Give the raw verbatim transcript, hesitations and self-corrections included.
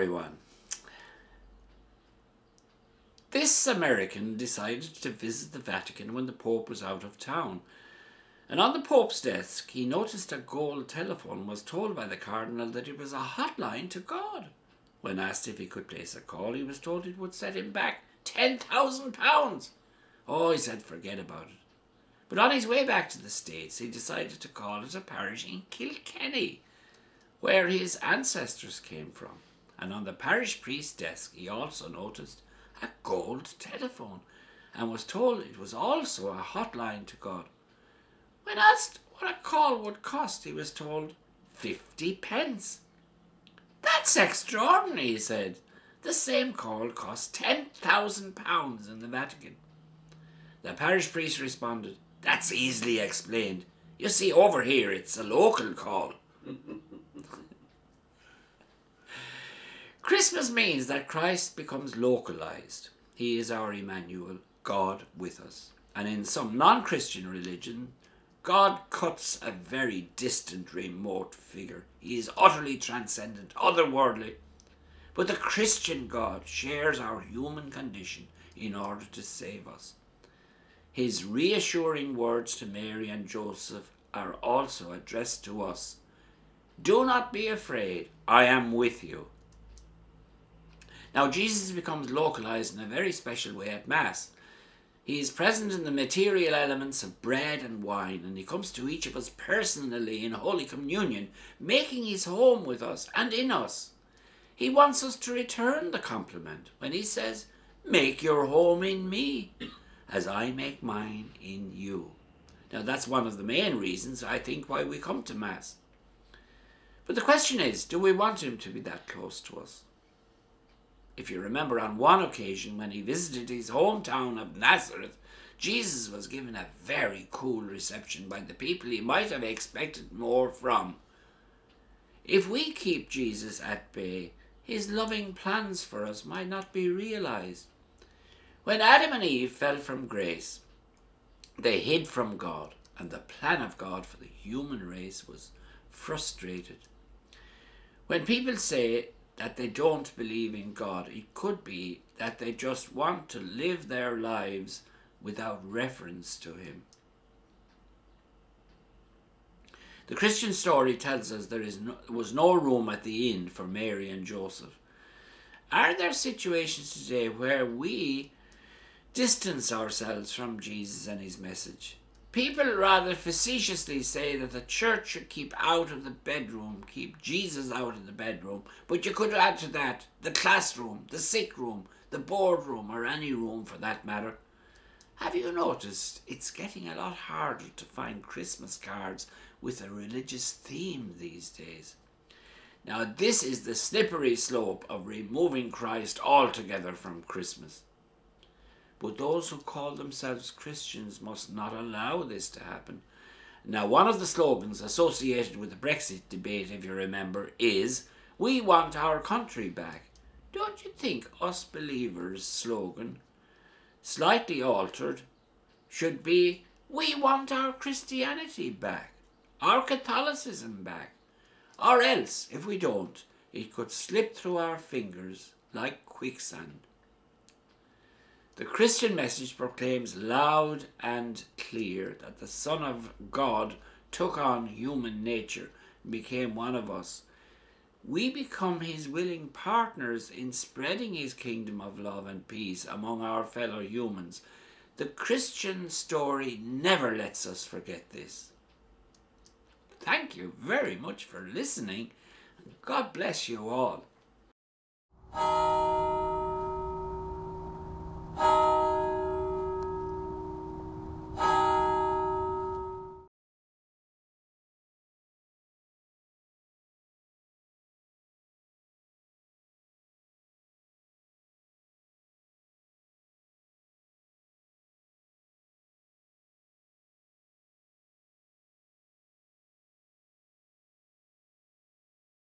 everyone. This American decided to visit the Vatican when the Pope was out of town, and on the Pope's desk he noticed a gold telephone, was told by the Cardinal that it was a hotline to God. When asked if he could place a call, he was told it would set him back ten thousand pounds. Oh, he said, forget about it. But on his way back to the States, he decided to call at a parish in Kilkenny, where his ancestors came from. And on the parish priest's desk, he also noticed a gold telephone and was told it was also a hotline to God. When asked what a call would cost, he was told fifty pence. That's extraordinary, he said. The same call cost ten thousand pounds in the Vatican. The parish priest responded, "That's easily explained. You see, over here it's a local call." Christmas means that Christ becomes localized. He is our Emmanuel, God with us. And in some non-Christian religion, God cuts a very distant, remote figure. He is utterly transcendent, otherworldly. But the Christian God shares our human condition in order to save us. His reassuring words to Mary and Joseph are also addressed to us. "Do not be afraid, I am with you." Now, Jesus becomes localized in a very special way at Mass. He is present in the material elements of bread and wine, and he comes to each of us personally in Holy Communion, making his home with us and in us. He wants us to return the compliment when he says, "Make your home in me, as I make mine in you." Now, that's one of the main reasons, I think, why we come to Mass. But the question is, do we want him to be that close to us? If you remember, on one occasion when he visited his hometown of Nazareth, Jesus was given a very cool reception by the people he might have expected more from. If we keep Jesus at bay, his loving plans for us might not be realized. When Adam and Eve fell from grace, they hid from God, and the plan of God for the human race was frustrated. When people say that they don't believe in God, it could be that they just want to live their lives without reference to him. The Christian story tells us there is no, was no room at the inn for Mary and Joseph. Are there situations today where we distance ourselves from Jesus and his message? People rather facetiously say that the church should keep out of the bedroom, keep Jesus out of the bedroom, but you could add to that the classroom, the sick room, the boardroom, or any room for that matter. Have you noticed it's getting a lot harder to find Christmas cards with a religious theme these days? Now, this is the slippery slope of removing Christ altogether from Christmas. But those who call themselves Christians must not allow this to happen. Now, one of the slogans associated with the Brexit debate, if you remember, is, "We want our country back." Don't you think us believers' slogan, slightly altered, should be, "We want our Christianity back, our Catholicism back"? Or else, if we don't, it could slip through our fingers like quicksand. The Christian message proclaims loud and clear that the Son of God took on human nature and became one of us. We become his willing partners in spreading his kingdom of love and peace among our fellow humans. The Christian story never lets us forget this. Thank you very much for listening, and God bless you all.